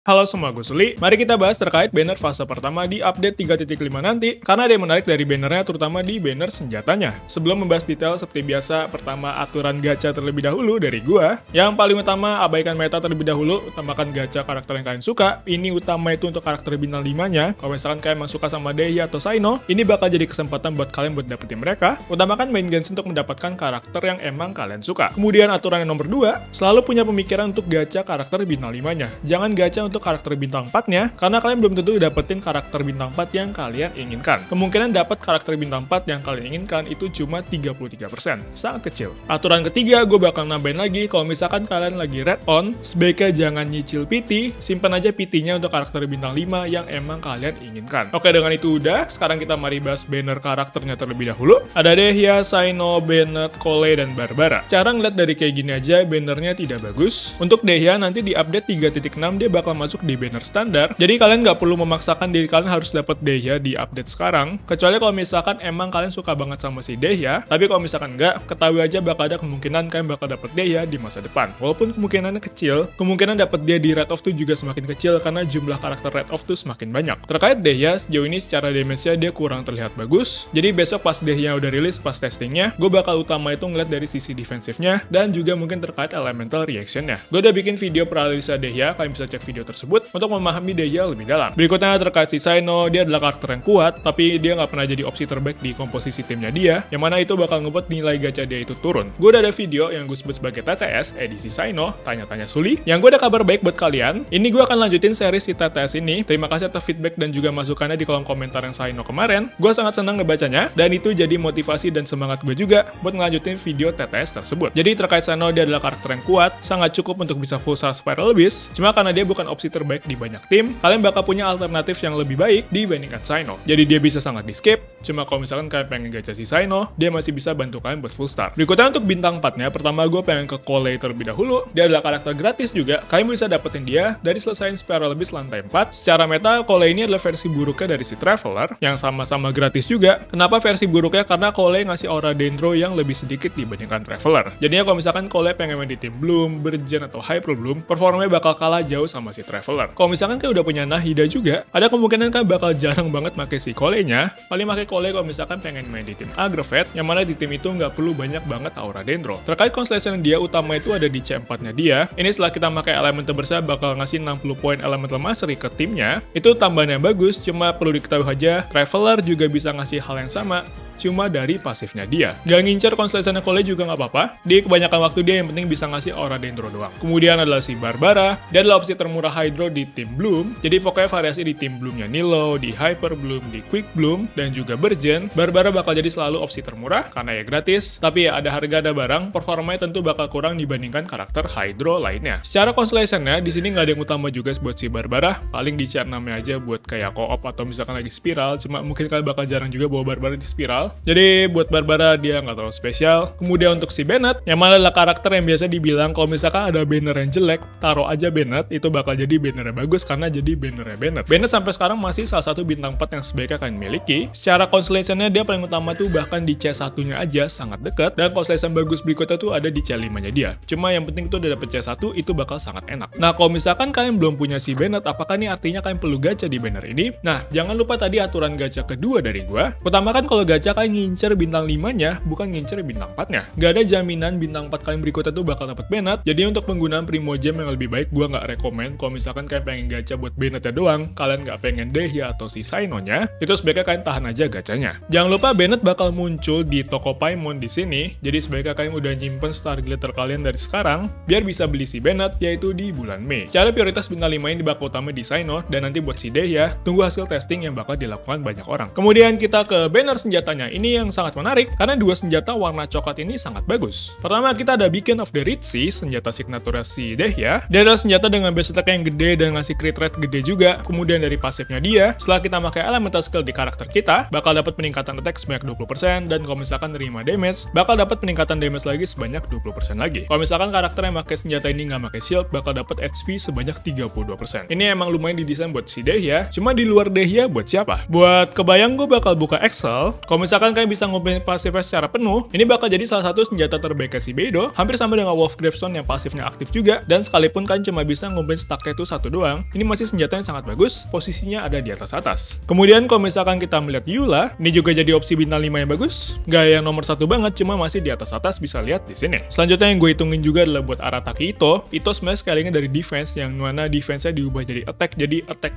Halo semua, gue Suli. Mari kita bahas terkait banner fase pertama di update 3.5 nanti, karena ada yang menarik dari bannernya, terutama di banner senjatanya. Sebelum membahas detail seperti biasa, pertama aturan gacha terlebih dahulu dari gua. Yang paling utama, abaikan meta terlebih dahulu, utamakan gacha karakter yang kalian suka. Ini utama itu untuk karakter bintang 5-nya. Kalau misalkan kalian suka sama Dehya atau Saino, ini bakal jadi kesempatan buat kalian buat dapetin mereka. Utamakan main games untuk mendapatkan karakter yang emang kalian suka. Kemudian aturan yang nomor 2, selalu punya pemikiran untuk gacha karakter bintang 5-nya. Jangan gacha untuk karakter bintang 4-nya, karena kalian belum tentu dapetin karakter bintang 4 yang kalian inginkan. Kemungkinan dapat karakter bintang 4 yang kalian inginkan itu cuma 33%. Sangat kecil. Aturan ketiga, gue bakal nambahin lagi, kalau misalkan kalian lagi red on, sebaiknya jangan nyicil PT, simpan aja PT-nya untuk karakter bintang 5 yang emang kalian inginkan. Oke, dengan itu udah, sekarang kita mari bahas banner karakternya terlebih dahulu. Ada Dehya, Cyno, Bennett, Collei, dan Barbara. Cara ngeliat dari kayak gini aja, bannernya tidak bagus. Untuk Dehya, nanti di update 3.6 dia bakal masuk di banner standar, jadi kalian nggak perlu memaksakan diri kalian harus dapat Dehya di update sekarang, kecuali kalau misalkan emang kalian suka banget sama si Dehya. Tapi kalau misalkan nggak, ketahui aja bakal ada kemungkinan kalian bakal dapat Dehya di masa depan. Walaupun kemungkinannya kecil, kemungkinan dapat dia di Red of tuh juga semakin kecil karena jumlah karakter Red of tuh semakin banyak. Terkait Dehya, sejauh ini secara damage-nya dia kurang terlihat bagus, jadi besok pas Dehya udah rilis pas testingnya, gue bakal utama itu ngeliat dari sisi defensifnya dan juga mungkin terkait elemental reaction-nya. Gue udah bikin video peralisa Dehya, kalian bisa cek video tersebut untuk memahami Dehya lebih dalam. Berikutnya terkait si Saino, dia adalah karakter yang kuat, tapi dia nggak pernah jadi opsi terbaik di komposisi timnya dia, yang mana itu bakal ngebuat nilai gacha dia itu turun. Gue udah ada video yang gue sebut sebagai TTS edisi Saino, tanya-tanya Suli, yang gue ada kabar baik buat kalian. Ini gue akan lanjutin seri si TTS ini. Terima kasih atas feedback dan juga masukannya di kolom komentar yang Saino kemarin. Gue sangat senang ngebacanya, dan itu jadi motivasi dan semangat gue juga buat ngelanjutin video TTS tersebut. Jadi terkait Saino, dia adalah karakter yang kuat, sangat cukup untuk bisa full star spiral beast, cuma karena dia bukan opsi terbaik di banyak tim, kalian bakal punya alternatif yang lebih baik dibandingkan Cyno. Jadi dia bisa sangat di-skip, cuma kalau misalkan kalian pengen gacha si Cyno, dia masih bisa bantu kalian buat full start. Berikutnya untuk bintang 4-nya, pertama gue pengen ke Collei terlebih dahulu. Dia adalah karakter gratis juga, kalian bisa dapetin dia dari selesaiin Spiral Abyss lantai 4. Secara meta, Collei ini adalah versi buruknya dari si Traveler, yang sama-sama gratis juga. Kenapa versi buruknya? Karena Collei ngasih aura Dendro yang lebih sedikit dibandingkan Traveler. Jadinya kalau misalkan Collei pengen main di tim Bloom, Bergen, atau Hyper Bloom, performanya bakal kalah jauh sama si Traveler. Kalau misalkan kayak udah punya Nahida juga, ada kemungkinan kan bakal jarang banget pakai si Collei-nya. Paling pakai Collei kalau misalkan pengen main di tim Aggravate, yang mana di tim itu nggak perlu banyak banget aura Dendro. Terkait constellation dia utama itu ada di C4-nya dia. Ini setelah kita pakai elemental bersama bakal ngasih 60 poin elemental mastery ke timnya. Itu tambahannya bagus, cuma perlu diketahui aja Traveler juga bisa ngasih hal yang sama, cuma dari pasifnya dia. Gak ngincar konstellation Collei juga nggak apa-apa, di kebanyakan waktu dia yang penting bisa ngasih aura Dendro doang. Kemudian adalah si Barbara, dia adalah opsi termurah Hydro di tim Bloom, jadi pokoknya variasi di tim Bloomnya Nilo, di Hyper Bloom, di Quick Bloom, dan juga Bergen, Barbara bakal jadi selalu opsi termurah, karena ya gratis, tapi ya ada harga ada barang, performanya tentu bakal kurang dibandingkan karakter Hydro lainnya. Secara konstellation-nya, di sini nggak ada yang utama juga buat si Barbara, paling di tier 6-nya aja buat kayak co-op atau misalkan lagi spiral, cuma mungkin kalian bakal jarang juga bawa Barbara di spiral. Jadi buat Barbara dia nggak terlalu spesial. Kemudian untuk si Bennett, yang mana adalah karakter yang biasa dibilang kalau misalkan ada banner yang jelek, taruh aja Bennett, itu bakal jadi banner yang bagus karena jadi bannernya Bennett. Bennett sampai sekarang masih salah satu bintang 4 yang sebaiknya kalian miliki. Secara constellation-nya dia paling utama tuh bahkan di C1-nya aja sangat dekat, dan constellation bagus berikutnya tuh ada di C5-nya dia. Cuma yang penting tuh udah dapet C1 itu bakal sangat enak. Nah kalau misalkan kalian belum punya si Bennett, apakah nih artinya kalian perlu gacha di banner ini? Nah jangan lupa tadi aturan gacha kedua dari gua. Utamakan kalau gacha ngincer bintang 5-nya, bukan ngincer bintang 4-nya. Gak ada jaminan bintang 4 kalian berikutnya tuh bakal dapat Bennett. Jadi untuk penggunaan Primo Gem yang lebih baik, gue nggak rekomen. Kalau misalkan kalian pengen gacha buat Bennett-nya doang, kalian nggak pengen Dehya atau si Saino-nya, itu sebaiknya kalian tahan aja gacanya. Jangan lupa Bennett bakal muncul di toko Paimon di sini. Jadi sebaiknya kalian udah nyimpen Star Glitter kalian dari sekarang, biar bisa beli si Bennett, yaitu di bulan Mei. Secara prioritas bintang 5 ini bakal utama di Saino, dan nanti buat si Dehya, tunggu hasil testing yang bakal dilakukan banyak orang. Kemudian kita ke banner senjatanya. Ini yang sangat menarik, karena dua senjata warna coklat ini sangat bagus. Pertama, kita ada Beacon of the Reed Sea, senjata signaturnya si Dehya. Dia adalah senjata dengan base attack yang gede dan ngasih crit rate gede juga. Kemudian dari pasifnya dia, setelah kita pakai elemental skill di karakter kita, bakal dapat peningkatan attack sebanyak 20%, dan kalau misalkan nerima damage, bakal dapat peningkatan damage lagi sebanyak 20% lagi. Kalau misalkan karakter yang pakai senjata ini nggak pakai shield, bakal dapat HP sebanyak 32%. Ini emang lumayan didesain buat si Dehya, cuma di luar Dehya buat siapa? Buat kebayang gue bakal buka Excel, kalau Misalkan kalian bisa ngumpulin pasifnya secara penuh, ini bakal jadi salah satu senjata terbaiknya si Beido, hampir sama dengan Wolf's Gravestone yang pasifnya aktif juga, dan sekalipun kalian cuma bisa ngumpulin stacknya itu satu doang, ini masih senjata yang sangat bagus, posisinya ada di atas-atas. Kemudian kalau misalkan kita melihat Yula, ini juga jadi opsi bintang 5 yang bagus, gak yang nomor satu banget, cuma masih di atas-atas bisa lihat di sini. Selanjutnya yang gue hitungin juga adalah buat Arataki Ito sebenarnya skalingnya dari defense, yang mana defense-nya diubah jadi attack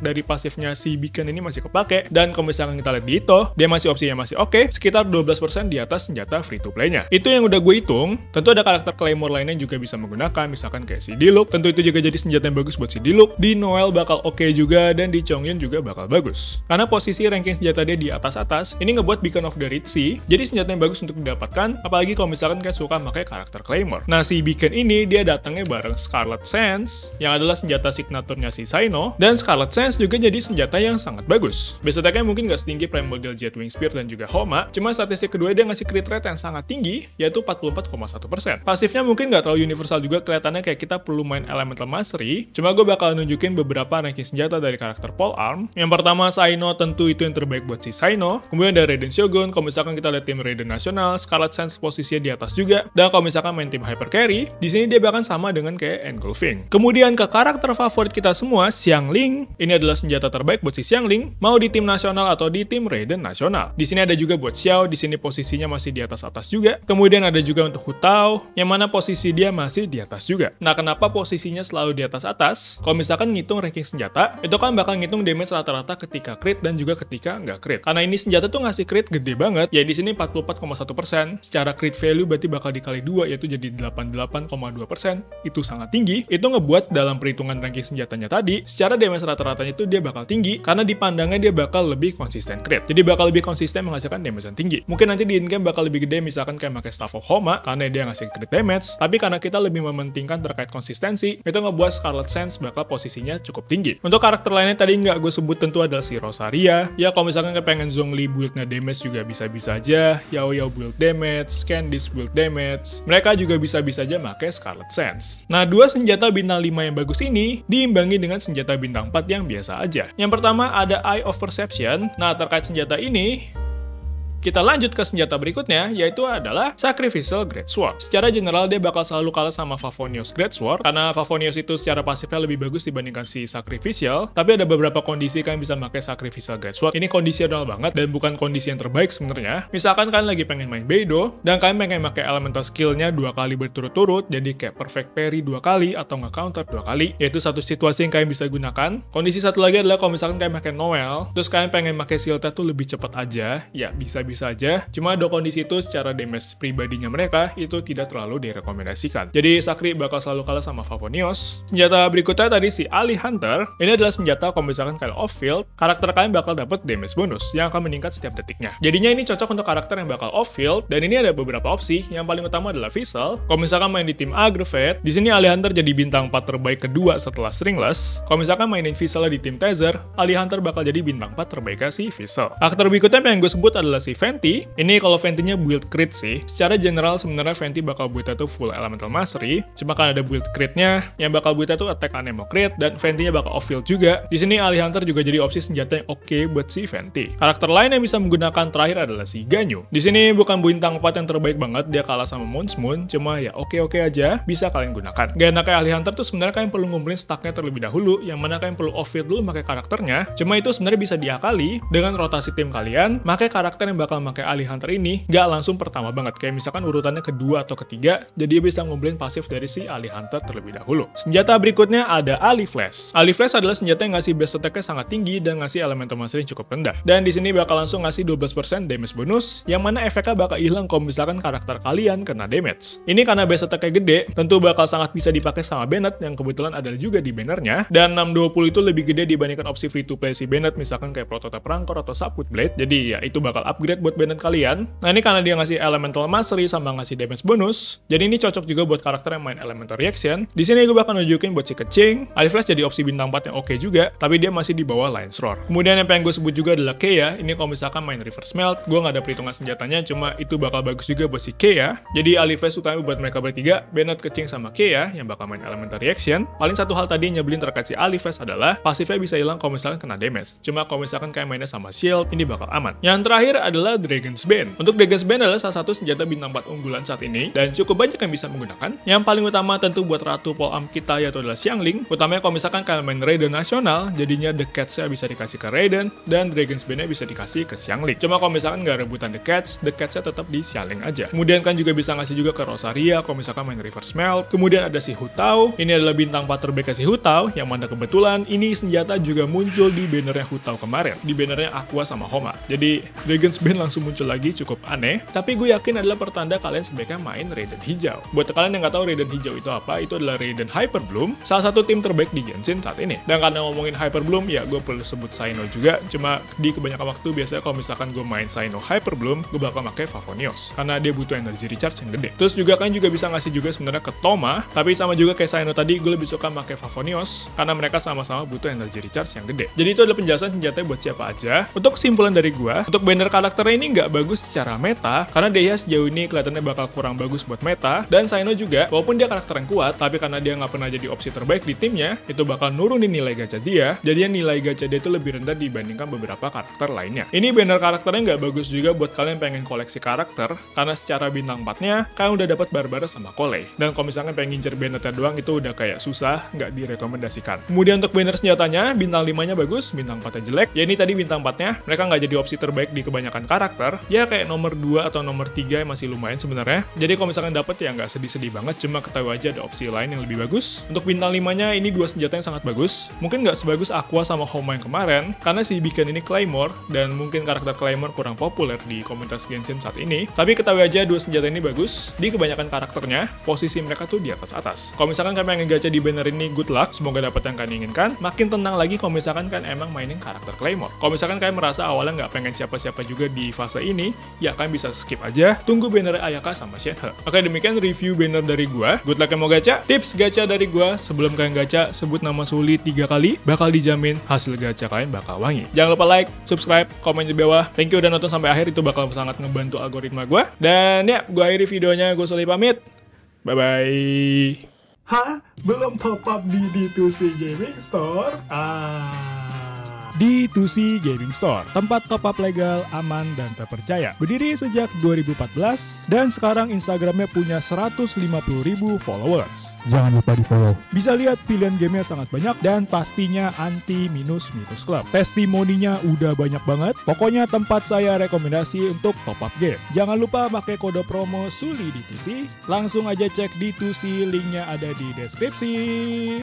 dari pasifnya si Beacon ini masih kepake, dan kalau misalkan kita lihat di Ito, dia masih opsinya masih oke, sekitar 12% di atas senjata free to play-nya. Itu yang udah gue hitung, tentu ada karakter Claymore lainnya juga bisa menggunakan, misalkan kayak si Diluc, tentu itu juga jadi senjata yang bagus buat si Diluc, di Noel bakal oke juga, dan di Chongyun juga bakal bagus. Karena posisi ranking senjata dia di atas-atas, ini ngebuat Beacon of the Reed Sea, jadi senjata yang bagus untuk didapatkan, apalagi kalau misalkan kayak suka pakai karakter Claymore. Nah si Beacon ini, dia datangnya bareng Scarlet Sands, yang adalah senjata signaturnya si Cyno, dan Scarlet Sands juga jadi senjata yang sangat bagus. Base attack-nya mungkin gak setinggi Primordial Jetwing Spear dan juga Homa, cuma statistik kedua dia ngasih crit rate yang sangat tinggi, yaitu 44,1%. Pasifnya mungkin gak terlalu universal juga, kelihatannya kayak kita perlu main Elemental Mastery, cuma gue bakal nunjukin beberapa ranking senjata dari karakter Polearm. Yang pertama Cyno, tentu itu yang terbaik buat si Cyno, kemudian ada Raiden Shogun, kalau misalkan kita lihat tim Raiden Nasional, Scarlet Sands posisinya di atas juga, dan kalau misalkan main tim Hyper Carry, di sini dia bahkan sama dengan kayak engulfing. Kemudian ke karakter favorit kita semua, Xiangling. Ini adalah senjata terbaik buat si Xiangling, mau di tim nasional atau di tim Raiden nasional. Di sini ada juga buat Xiao, di sini posisinya masih di atas-atas juga. Kemudian ada juga untuk Hu Tao, yang mana posisi dia masih di atas juga. Nah, kenapa posisinya selalu di atas-atas? Kalau misalkan ngitung ranking senjata, itu kan bakal ngitung damage rata-rata ketika crit dan juga ketika nggak crit. Karena ini senjata tuh ngasih crit gede banget, ya di sini 44,1%. Secara crit value berarti bakal dikali 2, yaitu jadi 88,2%. Itu sangat tinggi, itu ngebuat dalam perhitungan ranking senjatanya tadi, secara damage rata-ratanya itu dia bakal tinggi, karena di pandangnya dia bakal lebih konsisten crit, jadi bakal lebih konsisten menghasilkan damage yang tinggi. Mungkin nanti di in-game bakal lebih gede misalkan kayak pakai Staff of Homa, karena dia ngasih crit damage, tapi karena kita lebih mementingkan terkait konsistensi, itu ngebuat Scarlet Sands bakal posisinya cukup tinggi. Untuk karakter lainnya tadi nggak gue sebut tentu adalah si Rosaria, ya kalau misalkan kepengen Zhongli build-nya damage juga bisa-bisa aja, Yao-Yao build damage, Candice build damage, mereka juga bisa-bisa aja pakai Scarlet Sands. Nah, dua senjata bintang 5 yang bagus ini diimbangi dengan senjata bintang 4 yang biasa aja. Yang pertama ada Eye of Perception. Nah, terkait senjata ini, kita lanjut ke senjata berikutnya, yaitu adalah Sacrificial Greatsword. Secara general, dia bakal selalu kalah sama Favonius Greatsword, karena Favonius itu secara pasifnya lebih bagus dibandingkan si Sacrificial, tapi ada beberapa kondisi kalian bisa pakai Sacrificial Greatsword. Ini kondisional banget, dan bukan kondisi yang terbaik sebenarnya. Misalkan kalian lagi pengen main Beido, dan kalian pengen pakai elemental skillnya 2 kali berturut-turut, jadi kayak perfect parry 2 kali, atau nge-counter 2 kali, yaitu satu situasi yang kalian bisa gunakan. Kondisi satu lagi adalah kalau misalkan kalian pakai Noel, terus kalian pengen pakai shieldnya tuh lebih cepat aja, ya bisa aja, cuma ada kondisi itu secara damage pribadinya mereka itu tidak terlalu direkomendasikan. Jadi Sakri bakal selalu kalah sama Favonius. Senjata berikutnya tadi si Alley Hunter, ini adalah senjata kalau misalkan kalian off field, karakter kalian bakal dapat damage bonus yang akan meningkat setiap detiknya. Jadinya ini cocok untuk karakter yang bakal off field, dan ini ada beberapa opsi. Yang paling utama adalah Vessel. Kalau misalkan main di tim Aggravate, di sini Alley Hunter jadi bintang 4 terbaik kedua setelah Stringless. Kalau misalkan mainin Vessel di tim Taser, Alley Hunter bakal jadi bintang 4 terbaik si Vessel. Karakter berikutnya yang gue sebut adalah si Venti. Ini kalau Ventinya build crit sih. Secara general sebenarnya Venti bakal buildnya tuh full elemental mastery, cuma kan ada build critnya yang bakal buildnya tuh attack anemo crit, dan Ventinya bakal off field juga. Di sini Alley Hunter juga jadi opsi senjata yang oke buat si Venti. Karakter lain yang bisa menggunakan terakhir adalah si Ganyu. Di sini bukan bintang 4 yang terbaik banget, dia kalah sama Moonsmoon, cuma ya oke aja, bisa kalian gunakan. Gak enaknya Alley Hunter tuh sebenarnya kalian perlu ngumpulin stacknya terlebih dahulu, yang mana kalian perlu off field dulu pakai karakternya. Cuma itu sebenarnya bisa diakali dengan rotasi tim kalian, pakai karakter yang bakal memakai Alley Hunter ini gak langsung pertama banget, kayak misalkan urutannya kedua atau ketiga, jadi dia bisa ngumpulin pasif dari si Alley Hunter terlebih dahulu. Senjata berikutnya ada Alley Flash. Alley Flash adalah senjata yang ngasih base attack-nya sangat tinggi dan ngasih elemental mastery cukup rendah, dan di sini bakal langsung ngasih 12% damage bonus, yang mana efeknya bakal hilang kalau misalkan karakter kalian kena damage. Ini karena base attack-nya gede, tentu bakal sangat bisa dipakai sama Bennett, yang kebetulan ada juga di bannernya, dan 620 itu lebih gede dibandingkan opsi free to play si Bennett, misalkan kayak prototipe rancor atau sapwood blade, jadi ya itu bakal upgrade buat Bennett kalian. Nah, ini karena dia ngasih elemental mastery sama ngasih damage bonus, jadi ini cocok juga buat karakter yang main elemental reaction. Di sini gue bakal nunjukin buat si Keqing. Alley Flash jadi opsi bintang 4 yang oke juga, tapi dia masih di bawah Lion's Roar. Kemudian yang pengen gue sebut juga adalah Kea. Ini kalau misalkan main reverse melt, gue nggak ada perhitungan senjatanya, cuma itu bakal bagus juga buat si Kea. Jadi Alley Flash utama buat mereka bertiga, Bennett, Keqing sama Kea yang bakal main elemental reaction. Paling satu hal tadi yang nyebelin terkait si Alley Flash adalah pasifnya bisa hilang kalau misalkan kena damage. Cuma kalau misalkan kayak mainnya sama shield, ini bakal aman. Yang terakhir adalah adalah Dragon's Bane. Untuk Dragon's Bane adalah salah satu senjata bintang 4 unggulan saat ini, dan cukup banyak yang bisa menggunakan. Yang paling utama tentu buat Ratu Polearm kita yaitu adalah Xiangling, utamanya kalau misalkan kalian main Raiden nasional, jadinya The Cats-nya bisa dikasih ke Raiden, dan Dragon's Bane-nya bisa dikasih ke Xiangling. Cuma kalau misalkan nggak rebutan The Cats-nya tetap di Xiangling aja. Kemudian kan juga bisa ngasih juga ke Rosaria, kalau misalkan main Reverse Melt. Kemudian ada si Hu Tao, ini adalah bintang 4 terbaiknya si Hu Tao, yang mana kebetulan ini senjata juga muncul di bannernya Hu Tao kemarin, di bannernya Aqua sama Homa. Jadi Dragon's Bane langsung muncul lagi, cukup aneh, tapi gue yakin adalah pertanda kalian sebaiknya main Raiden hijau. Buat kalian yang nggak tahu Raiden hijau itu apa, itu adalah Raiden Hyper Bloom, salah satu tim terbaik di Genshin saat ini. Dan karena ngomongin Hyper Bloom, ya gue perlu sebut Saino juga, cuma di kebanyakan waktu biasanya kalau misalkan gue main Saino Hyper Bloom, gue bakal pakai Favonius, karena dia butuh energi recharge yang gede. Terus juga kan juga bisa ngasih juga sebenarnya ke Toma, tapi sama juga kayak Saino tadi, gue lebih suka pakai Favonius, karena mereka sama-sama butuh energi recharge yang gede. Jadi itu adalah penjelasan senjatanya buat siapa aja. Untuk kesimpulan dari gue, untuk banner karakternya ini nggak bagus secara meta, karena Dehya sejauh ini kelihatannya bakal kurang bagus buat meta, dan Saino juga, walaupun dia karakter yang kuat, tapi karena dia nggak pernah jadi opsi terbaik di timnya, itu bakal nurunin nilai gacha dia, jadinya nilai gacha dia itu lebih rendah dibandingkan beberapa karakter lainnya. Ini banner karakternya nggak bagus juga buat kalian pengen koleksi karakter, karena secara bintang 4-nya, kalian udah dapat Barbara sama Collei, dan kalau misalkan pengen ngincer Bennett-nya doang, itu udah kayak susah, nggak direkomendasikan. Kemudian untuk banner senjatanya, bintang 5-nya bagus, bintang 4-nya jelek, ya ini tadi bintang 4-nya, mereka nggak jadi opsi terbaik di kebanyakan karakter, ya kayak nomor 2 atau nomor 3 masih lumayan sebenarnya. Jadi kalau misalkan dapat ya nggak sedih-sedih banget, cuma ketahui aja ada opsi lain yang lebih bagus. Untuk bintang 5-nya ini dua senjata yang sangat bagus, mungkin nggak sebagus Aqua sama Homa yang kemarin, karena si Beacon ini Claymore, dan mungkin karakter Claymore kurang populer di komunitas Genshin saat ini, tapi ketahui aja dua senjata ini bagus, di kebanyakan karakternya, posisi mereka tuh di atas-atas. Kalau misalkan kalian pengen gacha di banner ini, good luck, semoga dapat yang kalian inginkan, makin tenang lagi kalau misalkan kalian emang mainin karakter Claymore. Kalau misalkan kalian merasa awalnya nggak pengen siapa-siapa juga di fase ini, ya kalian bisa skip aja, tunggu banner Ayaka sama Shenhe. Oke, demikian review banner dari gua, good luck yang mau gacha, tips gacha dari gua, sebelum kalian gacha, sebut nama Suli 3 kali, bakal dijamin hasil gacha kalian bakal wangi. Jangan lupa like, subscribe, komen di bawah, thank you udah nonton sampai akhir, itu bakal sangat ngebantu algoritma gua, dan ya, gua akhiri videonya, gua Suli pamit, bye-bye. Hah? Belum pop-up di Ditusi Gaming Store? Ditusi Gaming Store, tempat top-up legal, aman, dan terpercaya. Berdiri sejak 2014, dan sekarang Instagramnya punya 150.000 followers. Jangan lupa di-follow. Bisa lihat pilihan gamenya sangat banyak, dan pastinya anti minus-minus club. Testimoninya udah banyak banget. Pokoknya tempat saya rekomendasi untuk top-up game. Jangan lupa pakai kode promo Suli Ditusi. Langsung aja cek Ditusi, linknya ada di deskripsi.